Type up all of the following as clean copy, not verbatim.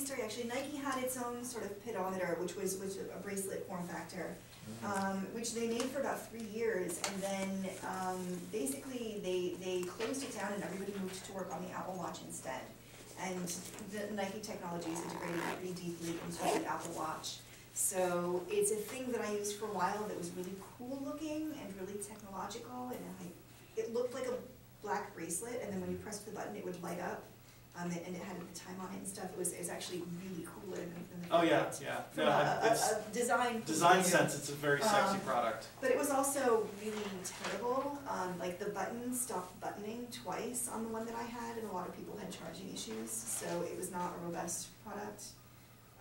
story actually. Nike had its own sort of pedometer, which was a bracelet form factor, which they made for about 3 years, and then basically they closed it down and everybody moved to work on the Apple Watch instead. And the Nike technology is integrated pretty deeply into the Apple Watch. So it's a thing that I used for a while that was really cool looking and really technological, and it looked like a black bracelet, and then when you pressed the button it would light up, and it had the time on it and stuff. It was actually really cooler than the Fitbit. Oh yeah, yeah. From a design sense, it's a very sexy product. But it was also really terrible. Like the button stopped buttoning twice on the one that I had, and a lot of people had charging issues, so it was not a robust product.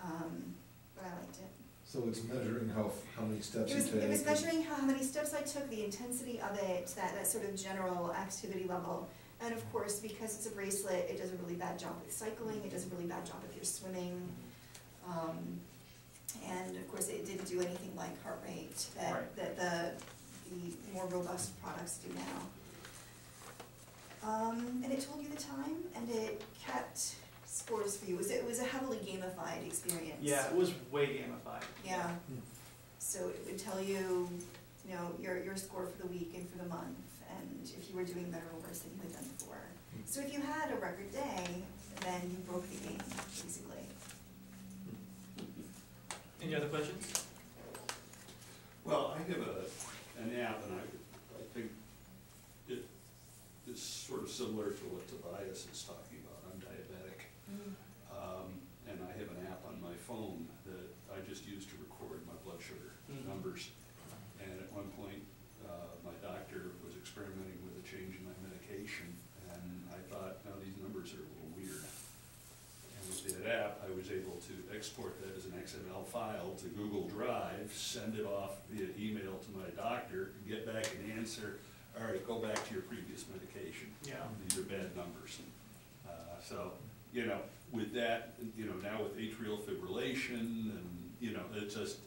But I liked it. So it's measuring how many steps you take. It was measuring how many steps I took, the intensity of it, that sort of general activity level. And of course, because it's a bracelet, it does a really bad job with cycling, it does a really bad job if you're swimming. And of course, it didn't do anything like heart rate that the more robust products do now. And it told you the time, and it kept scores for you. It was a heavily gamified experience. Yeah, it was way gamified. Yeah. So it would tell you, your score for the week and for the month, and if you were doing better or worse than you had done before. So if you had a record day, then you broke the game, basically. Any other questions? Well, I have an app, and I think it's sort of similar to what Tobias is talking about. I'm diabetic. And I have an app on my phone that I just use to record my blood sugar numbers. And at one point, my doctor was experimenting with a change in my medication, and I thought, now these numbers are a little weird. And with that app, I was able to export that as an XML file to Google Drive, send it off via email to my doctor, and get back an answer. All right, go back to your previous medication. Yeah. These are bad numbers. So, with that, now with atrial fibrillation, and, it's just,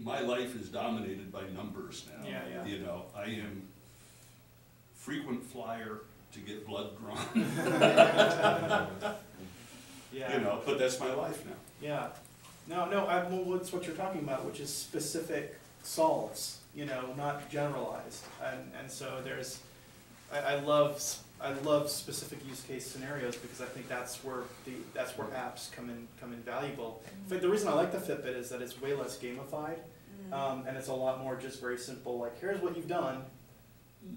my life is dominated by numbers now. Yeah, yeah. I am frequent flyer to get blood drawn. But that's my life now. Yeah. Well, it's what you're talking about, which is specific solves, not generalized. And so there's, I love specific use case scenarios, because I think that's where apps come in valuable. In fact, the reason I like the Fitbit is that it's way less gamified, and it's a lot more just very simple. Like, here's what you've done,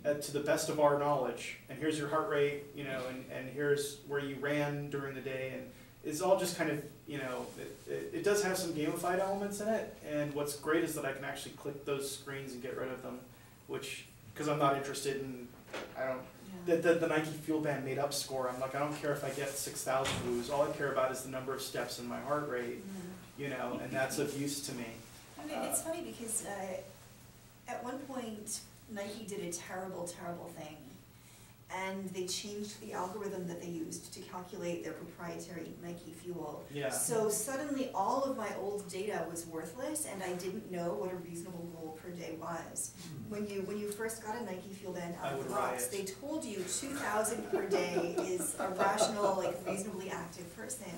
to the best of our knowledge, and here's your heart rate, and here's where you ran during the day, and it's all just kind of, it does have some gamified elements in it. And what's great is that I can actually click those screens and get rid of them, which, because I'm not interested in, The Nike FuelBand made up score. I'm like, I don't care if I get 6,000 moves. All I care about is the number of steps in my heart rate, and that's of use to me. I mean, it's funny because at one point Nike did a terrible, terrible thing, and they changed the algorithm that they used to calculate their proprietary Nike Fuel. Yeah. So suddenly all of my old data was worthless, and I didn't know what a reasonable goal per day was. When you first got a Nike FuelBand out of the box, they told you 2,000 per day is a rational, reasonably active person.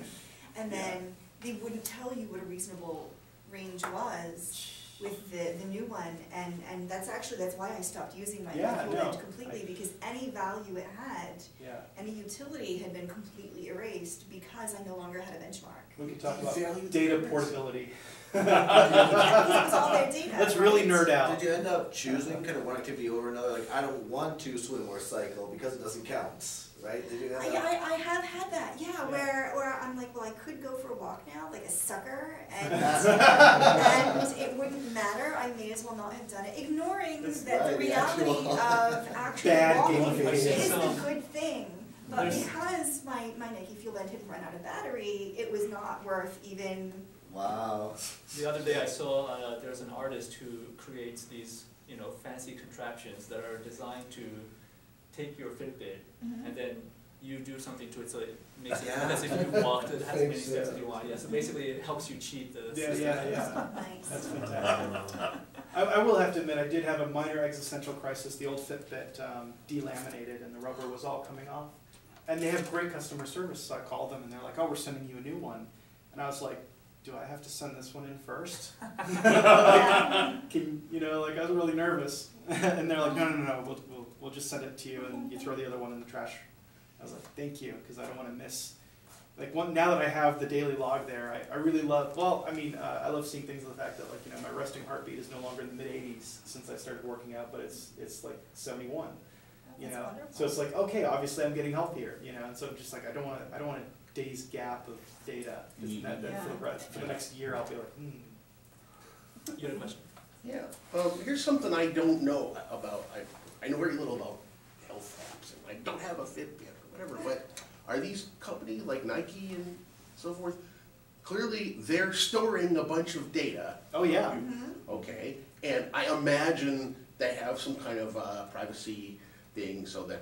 And then they wouldn't tell you what a reasonable range was with the new one, and that's why I stopped using my FuelBand completely, because any value it had, any utility had been completely erased because I no longer had a benchmark. We can talk about data portability. It was all their data. That's really nerd out. Did you end up choosing kind of one activity over another? Like, I don't want to swim or cycle because it doesn't count. Right? Did you know that? I have had that, where I'm like, well, I could go for a walk now, like a sucker, and, and it wouldn't matter, I may as well not have done it, ignoring the reality of actual walking, which is the good thing. But because my Nike FuelBand had run out of battery, it was not worth even... Wow. The other day I saw there's an artist who creates these fancy contraptions that are designed to take your Fitbit, and then you do something to it so it makes it as if you walked as many steps as you want. Yeah, so basically it helps you cheat the system. That's fantastic. I will have to admit, I did have a minor existential crisis. The old Fitbit delaminated and the rubber was all coming off. And they have great customer service, so I called them and they're like, oh, we're sending you a new one. And I was like, do I have to send this one in first? Like I was really nervous. And they're like, no, we'll just send it to you and you throw the other one in the trash. I was like, thank you, because I don't want to miss. Like now that I have the daily log there, I really love, I love seeing things of the fact that my resting heartbeat is no longer in the mid-80s since I started working out, but it's like 71. Wonderful. So it's like, okay, obviously I'm getting healthier, and so I'm just like, I don't want a day's gap of data. For the next year I'll be like, You had a question? Yeah. Here's something I don't know about. I know very little about health apps, and I don't have a Fitbit or whatever, but are these companies like Nike and so forth, clearly they're storing a bunch of data. Oh yeah. Okay. And I imagine they have some kind of privacy thing so that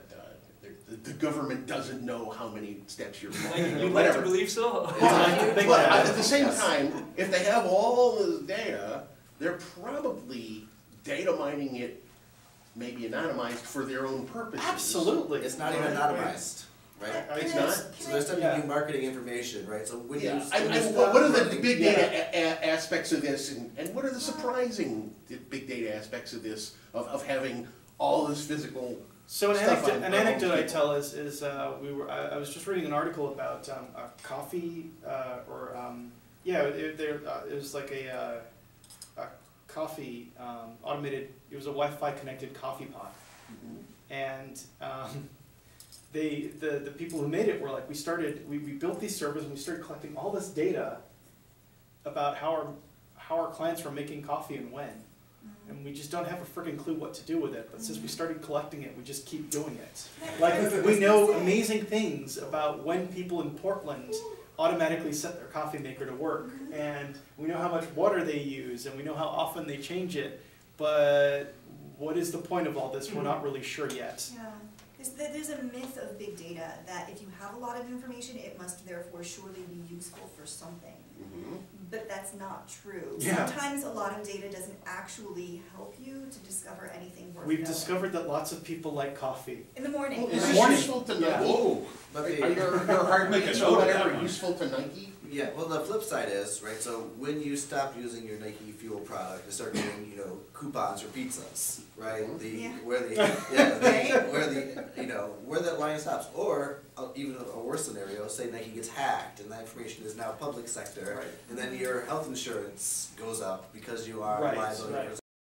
the government doesn't know how many steps you're walking. You'd like to believe so? But at the same time, if they have all this data, they're probably data mining it, maybe anonymized, for their own purposes. Absolutely. It's not even anonymized. Right? It's not? So there's something new marketing information, right? So when what are the big data aspects of this, and what are the surprising big data aspects of this, of having all this physical stuff? So an anecdote I tell is I was just reading an article about coffee, it was like a coffee automated, it was a Wi-Fi connected coffee pot. And the people who made it were like, we built these servers and we started collecting all this data about how our clients were making coffee and when. And we just don't have a freaking clue what to do with it. But since we started collecting it, we just keep doing it. Like, we know amazing things about when people in Portland automatically set their coffee maker to work. And we know how much water they use and we know how often they change it. But what is the point of all this? We're not really sure yet. Yeah. There's a myth of big data that if you have a lot of information, it must therefore surely be useful for something. But that's not true. Yeah. Sometimes a lot of data doesn't actually help you to discover anything worth knowing. We've discovered that lots of people like coffee. In the morning. Well, is it useful to Nike? Whoa. Are useful to Nike? Yeah, well the flip side is, right, so when you stop using your Nike Fuel product and start getting, coupons for pizzas, right? Where that line stops. Or even a worse scenario, say Nike gets hacked and that information is now public sector, and then your health insurance goes up because you are liable.